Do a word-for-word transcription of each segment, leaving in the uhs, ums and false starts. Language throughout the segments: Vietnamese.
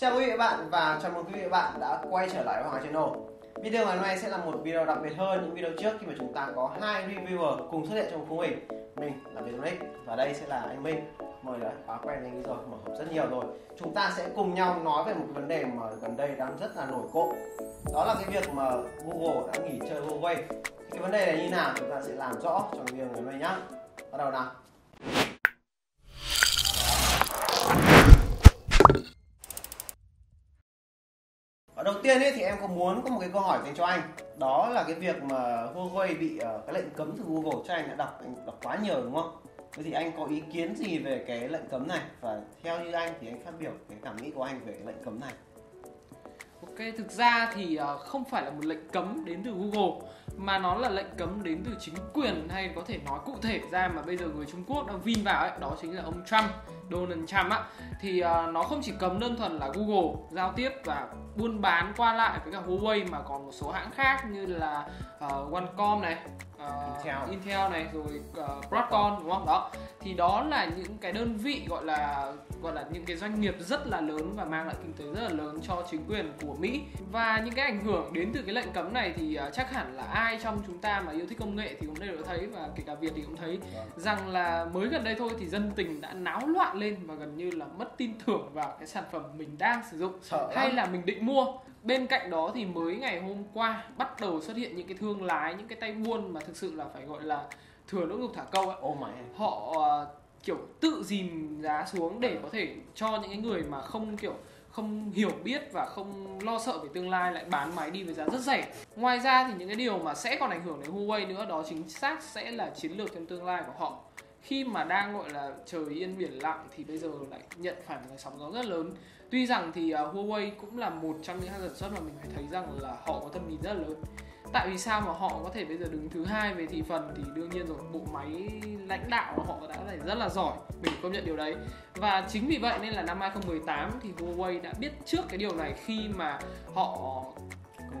Chào quý vị và bạn và chào mừng quý vị và bạn đã quay trở lại với Hoàng Hà Channel. Video ngày hôm nay sẽ là một video đặc biệt hơn những video trước khi mà chúng ta có hai reviewer cùng xuất hiện trong một khung hình. Mình là Việt và đây sẽ là anh Minh. Mọi người đã quá quen với anh rồi, mở hộp rất nhiều rồi. Chúng ta sẽ cùng nhau nói về một vấn đề mà gần đây đang rất là nổi cộm. Đó là cái việc mà Google đã nghỉ chơi Huawei. Cái vấn đề này như nào chúng ta sẽ làm rõ trong video ngày hôm nay nhá. Bắt đầu nào. Đầu tiên ấy, thì em có muốn có một cái câu hỏi dành cho anh. Đó là cái việc mà Huawei bị uh, cái lệnh cấm từ Google cho anh đã đọc, anh đọc quá nhiều đúng không? Vậy thì anh có ý kiến gì về cái lệnh cấm này? Và theo như anh thì anh phát biểu cái cảm nghĩ của anh về cái lệnh cấm này. Ok, thực ra thì uh, không phải là một lệnh cấm đến từ Google, mà nó là lệnh cấm đến từ chính quyền, hay có thể nói cụ thể ra mà bây giờ người Trung Quốc đang vin vào ấy, đó chính là ông Trump, Donald Trump á. Thì uh, nó không chỉ cấm đơn thuần là Google giao tiếp và buôn bán qua lại với cả Huawei, mà còn một số hãng khác như là uh, Qualcomm này, uh, Intel. Intel này, rồi uh, Broadcom, đúng không? Đó. Thì đó là những cái đơn vị gọi là gọi là những cái doanh nghiệp rất là lớn và mang lại kinh tế rất là lớn cho chính quyền của Mỹ. Và những cái ảnh hưởng đến từ cái lệnh cấm này thì uh, chắc hẳn là ai trong chúng ta mà yêu thích công nghệ thì cũng đều đã thấy, và kể cả Việt thì cũng thấy rằng là mới gần đây thôi thì dân tình đã náo loạn lên và gần như là mất tin tưởng vào cái sản phẩm mình đang sử dụng hay là mình định mua. Bên cạnh đó thì mới ngày hôm qua bắt đầu xuất hiện những cái thương lái, những cái tay buôn mà thực sự là phải gọi là thừa lỗ ngực thả câu ấy. Oh my. Họ uh, kiểu tự dìm giá xuống để có thể cho những cái người mà không kiểu không hiểu biết và không lo sợ về tương lai lại bán máy đi với giá rất rẻ. Ngoài ra thì những cái điều mà sẽ còn ảnh hưởng đến Huawei nữa, đó chính xác sẽ là chiến lược trong tương lai của họ. Khi mà đang gọi là trời yên biển lặng thì bây giờ lại nhận phải một cái sóng gió rất lớn. Tuy rằng thì uh, Huawei cũng là một trong những hãng sản xuất mà mình phải thấy rằng là họ có tâm lý rất lớn. Tại vì sao mà họ có thể bây giờ đứng thứ hai về thị phần? Thì đương nhiên rồi, bộ máy lãnh đạo của họ đã rất là giỏi, mình công nhận điều đấy. Và chính vì vậy nên là năm hai không một tám thì Huawei đã biết trước cái điều này khi mà họ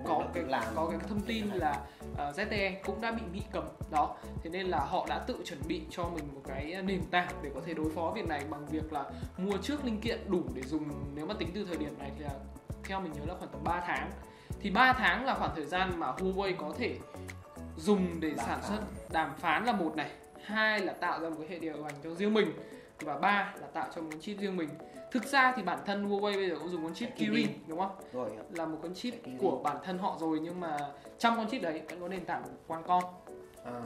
có cái làm có cái thông tin là uh, Z T E cũng đã bị Mỹ cấm đó. Thế nên là họ đã tự chuẩn bị cho mình một cái nền tảng để có thể đối phó việc này bằng việc là mua trước linh kiện đủ để dùng. Nếu mà tính từ thời điểm này thì là, theo mình nhớ là khoảng tầm ba tháng. Thì ba tháng là khoảng thời gian mà Huawei có thể dùng để sản xuất, đàm phán là một này, hai là tạo ra một cái hệ điều hành cho riêng mình, và ba là tạo cho một con chip riêng mình. Thực ra thì bản thân Huawei bây giờ cũng dùng con chip Kirin, đúng không? Rồi. Là một con chip của bản thân họ rồi, nhưng mà trong con chip đấy vẫn có nền tảng của Qualcomm. À.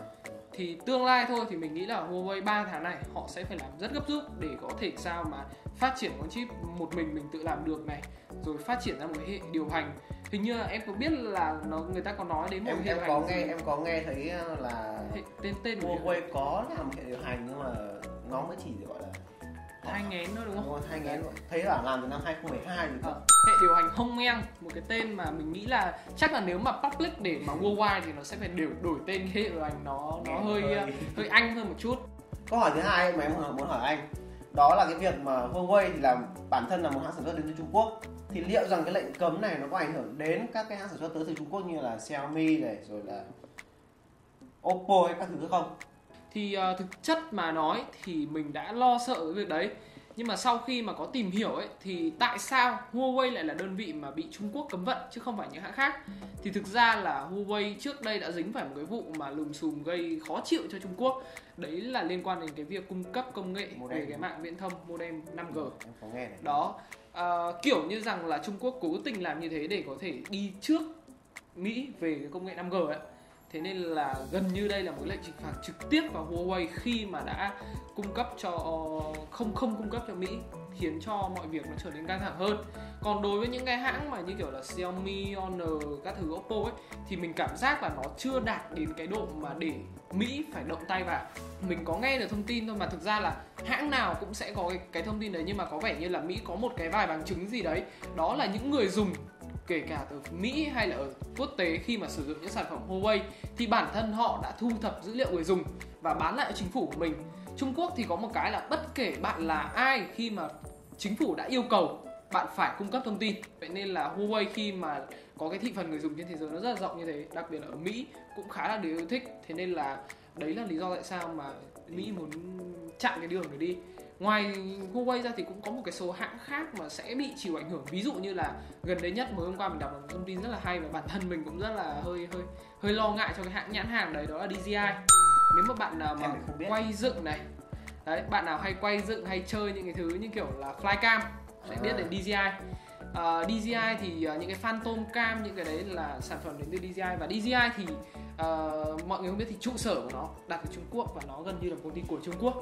Thì tương lai thôi thì mình nghĩ là Huawei ba tháng này họ sẽ phải làm rất gấp rút để có thể sao mà phát triển con chip một mình mình tự làm được này, rồi phát triển ra một cái hệ điều hành. Hình như là em có biết là nó người ta có nói đến một em, hệ em điều có hành nghe gì? Em có nghe thấy là hệ, tên tên của Huawei có làm hệ điều hành nhưng mà nó mới chỉ gọi là thay ngén thôi, đúng không? Thay ngén thôi. Thấy là làm từ năm hai không một hai thì à, hệ điều hành Honor, một cái tên mà mình nghĩ là chắc là nếu mà public để mà worldwide thì nó sẽ phải đều đổi tên hệ điều hành nó nó hơi hơi Anh hơn một chút. Câu hỏi thứ hai mà em muốn hỏi anh đó là cái việc mà Huawei thì là bản thân là một hãng sản xuất đến từ Trung Quốc, thì liệu rằng cái lệnh cấm này nó có ảnh hưởng đến các cái hãng sản xuất tới từ Trung Quốc như là Xiaomi này, rồi là Oppo hay các thứ không? Thì uh, thực chất mà nói thì mình đã lo sợ cái việc đấy. Nhưng mà sau khi mà có tìm hiểu ấy, thì tại sao Huawei lại là đơn vị mà bị Trung Quốc cấm vận chứ không phải những hãng khác? Thì thực ra là Huawei trước đây đã dính phải một cái vụ mà lùm xùm gây khó chịu cho Trung Quốc. Đấy là liên quan đến cái việc cung cấp công nghệ về cái mạng viễn thông modem năm G. Đó, uh, kiểu như rằng là Trung Quốc cố tình làm như thế để có thể đi trước Mỹ về cái công nghệ năm G ấy. Thế nên là gần như đây là một lệnh trừng phạt trực tiếp vào Huawei khi mà đã cung cấp cho không không cung cấp cho Mỹ, khiến cho mọi việc nó trở nên căng thẳng hơn. Còn đối với những cái hãng mà như kiểu là Xiaomi, Honor, các thứ Oppo ấy, thì mình cảm giác là nó chưa đạt đến cái độ mà để Mỹ phải động tay vào. Mình có nghe được thông tin thôi mà thực ra là hãng nào cũng sẽ có cái, cái thông tin đấy, nhưng mà có vẻ như là Mỹ có một cái vài bằng chứng gì đấy. Đó là những người dùng kể cả từ Mỹ hay là ở quốc tế khi mà sử dụng những sản phẩm Huawei thì bản thân họ đã thu thập dữ liệu người dùng và bán lại cho chính phủ của mình. Trung Quốc thì có một cái là bất kể bạn là ai, khi mà chính phủ đã yêu cầu bạn phải cung cấp thông tin. Vậy nên là Huawei khi mà có cái thị phần người dùng trên thế giới nó rất là rộng như thế, đặc biệt là ở Mỹ cũng khá là được yêu thích. Thế nên là đấy là lý do tại sao mà Mỹ muốn chặn cái đường này đi. Ngoài Huawei ra thì cũng có một cái số hãng khác mà sẽ bị chịu ảnh hưởng. Ví dụ như là gần đây nhất, mới hôm qua mình đọc một thông tin rất là hay và bản thân mình cũng rất là hơi hơi hơi lo ngại cho cái hãng nhãn hàng đấy, đó là đê gi i. Nếu mà bạn nào mà quay dựng này, đấy, bạn nào hay quay dựng hay chơi những cái thứ như kiểu là flycam sẽ biết đến đê gi i. Uh, đê gi i thì uh, những cái Phantom Cam, những cái đấy là sản phẩm đến từ đê gi i. Và đê gi i thì uh, mọi người không biết thì trụ sở của nó đặt ở Trung Quốc và nó gần như là công ty của Trung Quốc.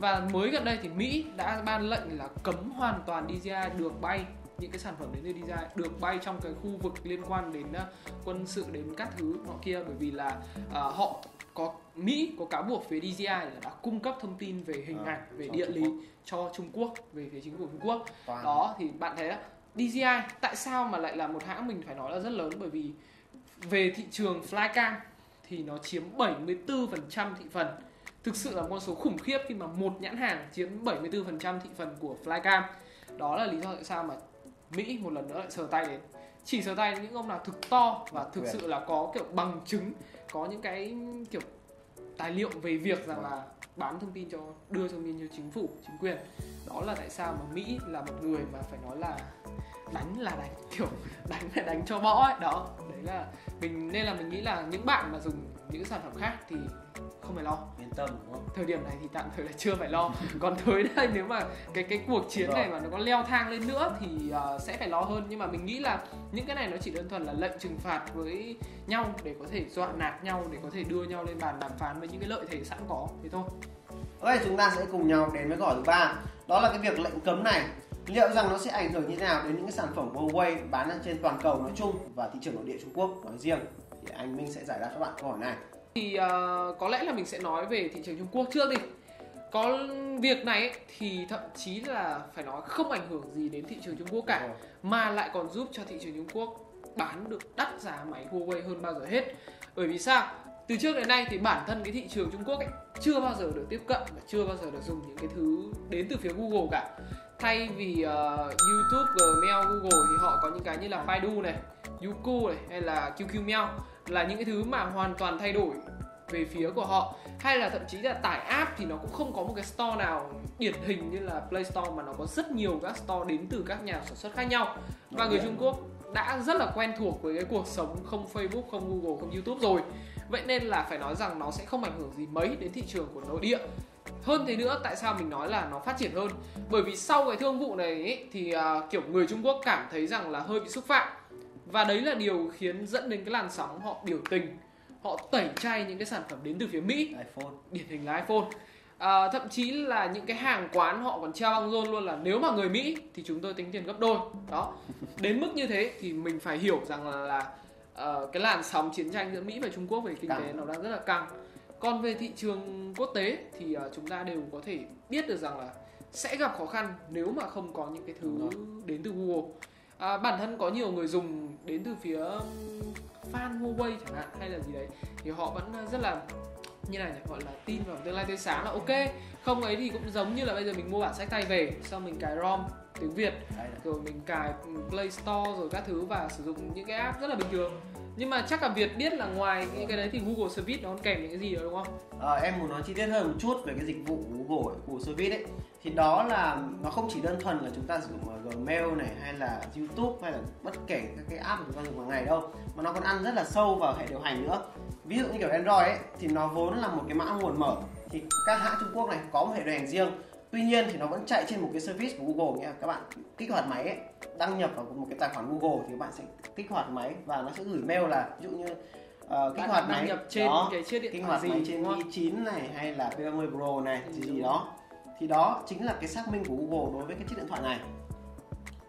Và mới gần đây thì Mỹ đã ban lệnh là cấm hoàn toàn đê gi i được bay, những cái sản phẩm đến từ đê gi i được bay trong cái khu vực liên quan đến uh, quân sự, đến các thứ nọ kia. Bởi vì là uh, họ có Mỹ có cáo buộc phía đê gi i là đã cung cấp thông tin về hình ảnh, về địa lý cho Trung Quốc, về phía chính phủ Trung Quốc. Đó thì bạn thấy đó, đê gi i tại sao mà lại là một hãng mình phải nói là rất lớn, bởi vì về thị trường flycam thì nó chiếm bảy mươi tư phần trăm thị phần. Thực sự là một con số khủng khiếp khi mà một nhãn hàng chiếm bảy mươi tư phần trăm thị phần của flycam. Đó là lý do tại sao mà Mỹ một lần nữa lại sờ tay đến. Chỉ sờ tay đến những ông nào thực to và thực sự là có kiểu bằng chứng, có những cái kiểu tài liệu về việc rằng là bán thông tin cho, đưa thông tin cho chính phủ, chính quyền. Đó là tại sao mà Mỹ là một người mà phải nói là đánh là đánh, kiểu đánh là đánh cho bõ ấy. Đó, đấy là mình, nên là mình nghĩ là những bạn mà dùng những sản phẩm khác thì không phải lo, yên tâm đúng không? Thời điểm này thì tạm thời là chưa phải lo. Còn tới đây nếu mà cái cái cuộc chiến này mà nó có leo thang lên nữa thì uh, sẽ phải lo hơn. Nhưng mà mình nghĩ là những cái này nó chỉ đơn thuần là lệnh trừng phạt với nhau để có thể dọa nạt nhau, để có thể đưa nhau lên bàn đàm phán với những cái lợi thế sẵn có, thế thôi. Đây, chúng ta sẽ cùng nhau đến với câu hỏi thứ ba, đó là cái việc lệnh cấm này liệu rằng nó sẽ ảnh hưởng như thế nào đến những cái sản phẩm của Huawei bán trên toàn cầu nói chung và thị trường nội địa Trung Quốc nói riêng. Thì anh Minh sẽ giải đáp cho bạn câu hỏi này. Thì uh, có lẽ là mình sẽ nói về thị trường Trung Quốc trước đi. Có việc này ấy, thì thậm chí là phải nói không ảnh hưởng gì đến thị trường Trung Quốc cả, mà lại còn giúp cho thị trường Trung Quốc bán được đắt giá máy Huawei hơn bao giờ hết. Bởi vì sao? Từ trước đến nay thì bản thân cái thị trường Trung Quốc ấy chưa bao giờ được tiếp cận và chưa bao giờ được dùng những cái thứ đến từ phía Google cả. Thay vì uh, YouTube, Gmail, Google thì họ có những cái như là Baidu này, Youku này hay là QQMail, là những cái thứ mà hoàn toàn thay đổi về phía của họ. Hay là thậm chí là tải app thì nó cũng không có một cái store nào điển hình như là Play Store, mà nó có rất nhiều các store đến từ các nhà sản xuất khác nhau. Và người Trung Quốc đã rất là quen thuộc với cái cuộc sống không Facebook, không Google, không YouTube rồi. Vậy nên là phải nói rằng nó sẽ không ảnh hưởng gì mấy đến thị trường của nội địa. Hơn thế nữa, tại sao mình nói là nó phát triển hơn? Bởi vì sau cái thương vụ này ấy, thì uh, kiểu người Trung Quốc cảm thấy rằng là hơi bị xúc phạm. Và đấy là điều khiến dẫn đến cái làn sóng họ biểu tình, họ tẩy chay những cái sản phẩm đến từ phía Mỹ, iPhone, điển hình là iPhone. À, thậm chí là những cái hàng quán họ còn treo băng rôn luôn là nếu mà người Mỹ thì chúng tôi tính tiền gấp đôi. Đó, đến mức như thế thì mình phải hiểu rằng là, là uh, cái làn sóng chiến tranh giữa Mỹ và Trung Quốc về kinh tế nó đang rất là căng. Còn về thị trường quốc tế thì uh, chúng ta đều có thể biết được rằng là sẽ gặp khó khăn nếu mà không có những cái thứ đến từ Google. À, bản thân có nhiều người dùng đến từ phía fan Huawei chẳng hạn hay là gì đấy thì họ vẫn rất là như này, gọi là tin vào tương lai tươi sáng, là ok. Không ấy thì cũng giống như là bây giờ mình mua bản sách tay về, xong mình cài ROM tiếng Việt, rồi mình cài Play Store rồi các thứ và sử dụng những cái app rất là bình thường. Nhưng mà chắc cả Việt biết là ngoài những cái đấy thì Google Service nó còn kèm những cái gì đó đúng không? À, em muốn nói chi tiết hơn một chút về cái dịch vụ Google ấy, Google Service ấy. Thì đó là nó không chỉ đơn thuần là chúng ta sử dụng Gmail này hay là YouTube hay là bất kể các cái app mà chúng ta dùng hàng ngày đâu, mà nó còn ăn rất là sâu vào hệ điều hành nữa. Ví dụ như kiểu Android ấy, thì nó vốn là một cái mã nguồn mở, thì các hãng Trung Quốc này có một hệ điều hành riêng. Tuy nhiên thì nó vẫn chạy trên một cái service của Google, nghĩa là các bạn kích hoạt máy ấy, đăng nhập vào một cái tài khoản Google thì các bạn sẽ kích hoạt máy và nó sẽ gửi mail là ví dụ như uh, kích bạn hoạt máy trên đó, cái chiếc điện kích hoạt gì, máy trên Mi chín này hay là P ba mươi Pro này gì gì đó. Thì đó chính là cái xác minh của Google đối với cái chiếc điện thoại này.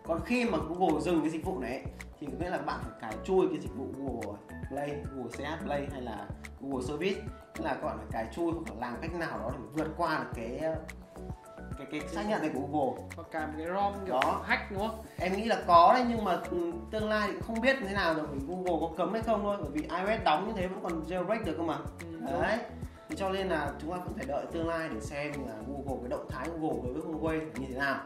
Còn khi mà Google dừng cái dịch vụ này ấy, thì nghĩa là bạn phải cài chui cái dịch vụ Google Play, Google xê ét Play hay là Google Service, nghĩa là các bạn phải cài chui hoặc làm cách nào đó để vượt qua được cái cái cái xác nhận này của Google. Hoặc cả một cái ROM kiểu hack đúng không? Em nghĩ là có đấy, nhưng mà tương lai thì cũng không biết thế nào được, vì Google có cấm hay không thôi, bởi vì iOS đóng như thế vẫn còn jailbreak được cơ mà. Ừ, đấy. Thì cho nên là chúng ta cũng phải đợi tương lai để xem là Google, cái động thái Google đối với Huawei như thế nào.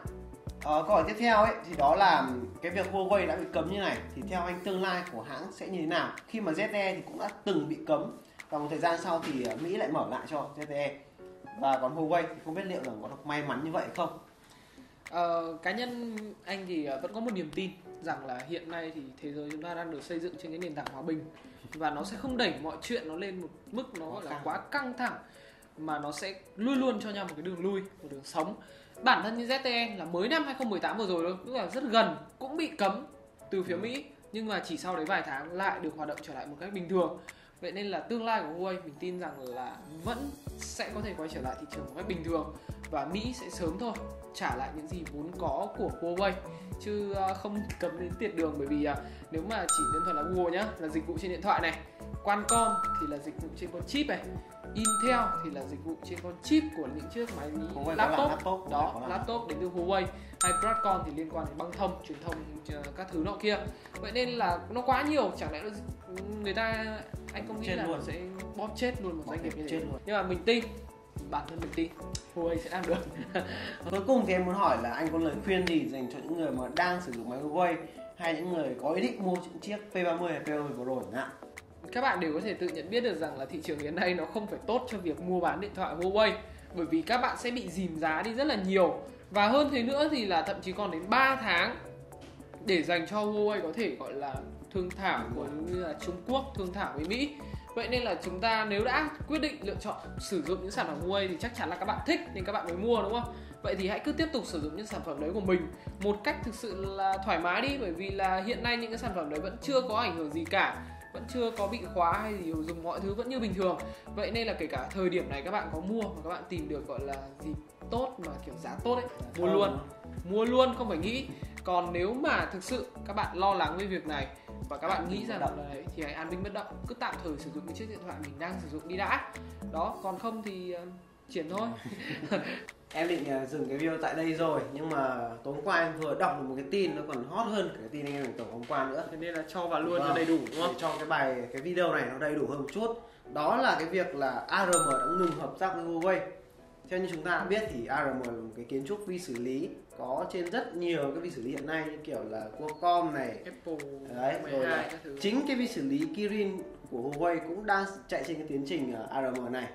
Ờ, câu hỏi tiếp theo ấy thì đó là cái việc Huawei đã bị cấm như này thì theo anh tương lai của hãng sẽ như thế nào? Khi mà zét tê e thì cũng đã từng bị cấm và một thời gian sau thì Mỹ lại mở lại cho zét tê e. Và còn Huawei thì không biết liệu là có được may mắn như vậy không. Ờ, cá nhân anh thì vẫn có một niềm tin rằng là hiện nay thì thế giới chúng ta đang được xây dựng trên cái nền tảng hòa bình, và nó sẽ không đẩy mọi chuyện nó lên một mức nó gọi là quá căng thẳng, mà nó sẽ luôn luôn cho nhau một cái đường lui, một đường sống. Bản thân như Z T E là mới năm hai không một tám vừa rồi thôi, tức là rất gần, cũng bị cấm từ phía Mỹ, nhưng mà chỉ sau đấy vài tháng lại được hoạt động trở lại một cách bình thường. Vậy nên là tương lai của Huawei mình tin rằng là vẫn sẽ có thể quay trở lại thị trường một cách bình thường, và Mỹ sẽ sớm thôi trả lại những gì vốn có của Huawei, chứ không cấm đến tiệt đường. Bởi vì nếu mà chỉ đơn thuần là Google nhá, là dịch vụ trên điện thoại này, Qualcomm thì là dịch vụ trên con chip này, Intel thì là dịch vụ trên con chip của những chiếc máy laptop, laptop đó, laptop đến từ Huawei, hay Broadcom thì liên quan đến băng thông, truyền thông, các thứ nọ kia. Vậy nên là nó quá nhiều, chẳng lẽ người ta anh không nghĩ là luôn sẽ bóp chết luôn một bóp doanh nghiệp như thế. Nhưng mà mình tin, bản thân mình tin Huawei sẽ làm được. Cuối cùng thì em muốn hỏi là anh có lời khuyên gì dành cho những người mà đang sử dụng máy Huawei, hay những người có ý định mua những chiếc P ba mươi hay P ba mươi Pro chẳng hạn? Các bạn đều có thể tự nhận biết được rằng là thị trường hiện nay nó không phải tốt cho việc mua bán điện thoại Huawei, bởi vì các bạn sẽ bị dìm giá đi rất là nhiều. Và hơn thế nữa thì là thậm chí còn đến ba tháng để dành cho Huawei có thể gọi là thương thảo với Trung Quốc, thương thảo với Mỹ. Vậy nên là chúng ta nếu đã quyết định lựa chọn sử dụng những sản phẩm Huawei thì chắc chắn là các bạn thích nên các bạn mới mua, đúng không? Vậy thì hãy cứ tiếp tục sử dụng những sản phẩm đấy của mình một cách thực sự là thoải mái đi, bởi vì là hiện nay những cái sản phẩm đấy vẫn chưa có ảnh hưởng gì cả, vẫn chưa có bị khóa hay gì, dùng mọi thứ vẫn như bình thường. Vậy nên là kể cả thời điểm này các bạn có mua mà các bạn tìm được gọi là gì tốt mà kiểu giá tốt ấy, mua luôn, mua luôn không phải nghĩ. Còn nếu mà thực sự các bạn lo lắng về việc này và các bạn nghĩ rằng là đấy thì hãy an bình bất động, cứ tạm thời sử dụng cái chiếc điện thoại mình đang sử dụng đi đã đó, còn không thì uh, chuyển thôi. Em định dừng cái video tại đây rồi, nhưng mà tối hôm qua em vừa đọc được một cái tin nó còn hot hơn cái tin anh em tổng hôm qua nữa, thế nên là cho vào luôn vâng, cho đầy đủ, đúng không? Để cho cái bài cái video này nó đầy đủ hơn một chút. Đó là cái việc là a rờ em đã ngừng hợp tác với Huawei. Theo như chúng ta đã biết thì a rờ em là một cái kiến trúc vi xử lý có trên rất nhiều cái vi xử lý hiện nay, như kiểu là Qualcomm này, Apple đấy, rồi là chính cái vi xử lý Kirin của Huawei cũng đang chạy trên cái tiến trình a rờ em này.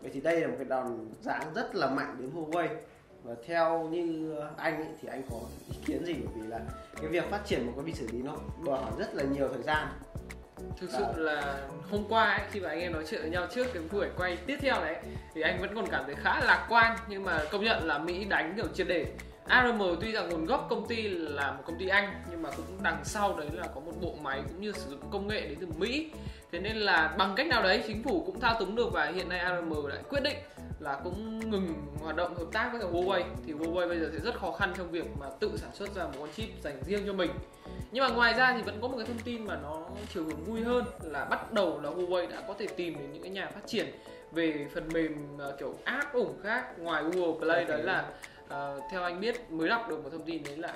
Vậy thì đây là một cái đòn giáng rất là mạnh đến Huawei. Và theo như anh ấy, thì anh có ý kiến gì? Bởi vì là cái việc phát triển một cái vi xử lý nó đòi hỏi rất là nhiều thời gian. Thực sự là hôm qua ấy, khi mà anh em nói chuyện với nhau trước cái buổi quay tiếp theo đấy thì anh vẫn còn cảm thấy khá lạc quan, nhưng mà công nhận là Mỹ đánh kiểu triệt để. a rờ em tuy rằng nguồn gốc công ty là một công ty Anh, nhưng mà cũng đằng sau đấy là có một bộ máy cũng như sử dụng công nghệ đến từ Mỹ. Thế nên là bằng cách nào đấy chính phủ cũng thao túng được, và hiện nay a rờ em đã quyết định là cũng ngừng hoạt động hợp tác với cả Huawei. Thì Huawei bây giờ sẽ rất khó khăn trong việc mà tự sản xuất ra một con chip dành riêng cho mình. Nhưng mà ngoài ra thì vẫn có một cái thông tin mà nó chiều hướng vui hơn là bắt đầu là Huawei đã có thể tìm đến những cái nhà phát triển về phần mềm kiểu app ủng khác ngoài Google Play. Đấy là Uh, theo anh biết mới đọc được một thông tin đấy là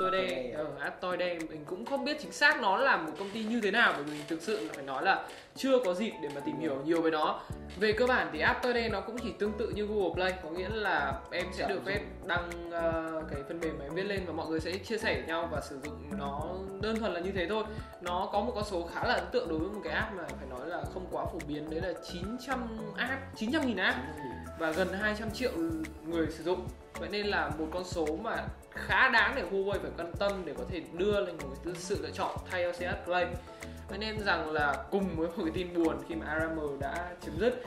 Aptoide. Ờ, Aptoide mình cũng không biết chính xác nó là một công ty như thế nào, bởi vì mình thực sự là phải nói là chưa có dịp để mà tìm hiểu nhiều về nó. Về cơ bản thì Aptoide nó cũng chỉ tương tự như Google Play, có nghĩa là em sẽ được phép đăng uh, cái phần mềm mà em viết lên và mọi người sẽ chia sẻ nhau và sử dụng nó, đơn thuần là như thế thôi. Nó có một con số khá là ấn tượng đối với một cái app mà phải nói là không quá phổ biến, đấy là chín trăm app, chín trăm nghìn app và gần hai trăm triệu người sử dụng. Vậy nên là một con số mà khá đáng để Huawei phải quan tâm để có thể đưa lên một sự lựa chọn thay cho xê ét Play. Vậy nên rằng là cùng với một cái tin buồn khi mà a rờ em đã chấm dứt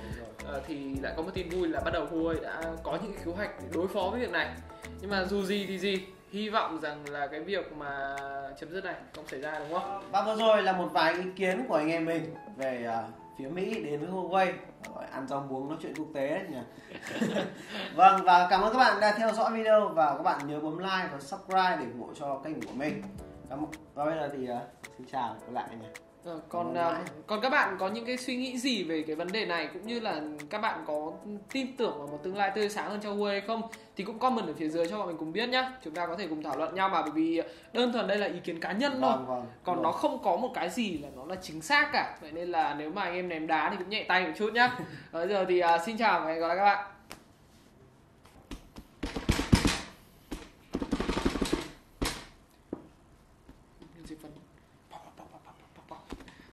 thì lại có một tin vui là bắt đầu Huawei đã có những kế hoạch để đối phó với việc này. Nhưng mà dù gì thì gì, hy vọng rằng là cái việc mà chấm dứt này không xảy ra, đúng không? Và vừa rồi là một vài ý kiến của anh em mình về phía Mỹ đến với Huawei, ăn rau muống nói chuyện quốc tế đấy nhỉ. Vâng, và cảm ơn các bạn đã theo dõi video, và các bạn nhớ bấm like và subscribe để ủng hộ cho kênh của mình. Và bây giờ thì uh, xin chào và lại nhỉ. À, còn uh, còn các bạn có những cái suy nghĩ gì về cái vấn đề này, cũng như là các bạn có tin tưởng vào một tương lai tươi sáng hơn cho Huawei hay không thì cũng comment ở phía dưới cho bọn mình cùng biết nhá. Chúng ta có thể cùng thảo luận nhau mà, bởi vì đơn thuần đây là ý kiến cá nhân thôi. Vâng, vâng, còn vâng. Nó không có một cái gì là nó là chính xác cả. Vậy nên là nếu mà anh em ném đá thì cũng nhẹ tay một chút nhá. Bây giờ thì uh, xin chào và hẹn gặp lại các bạn.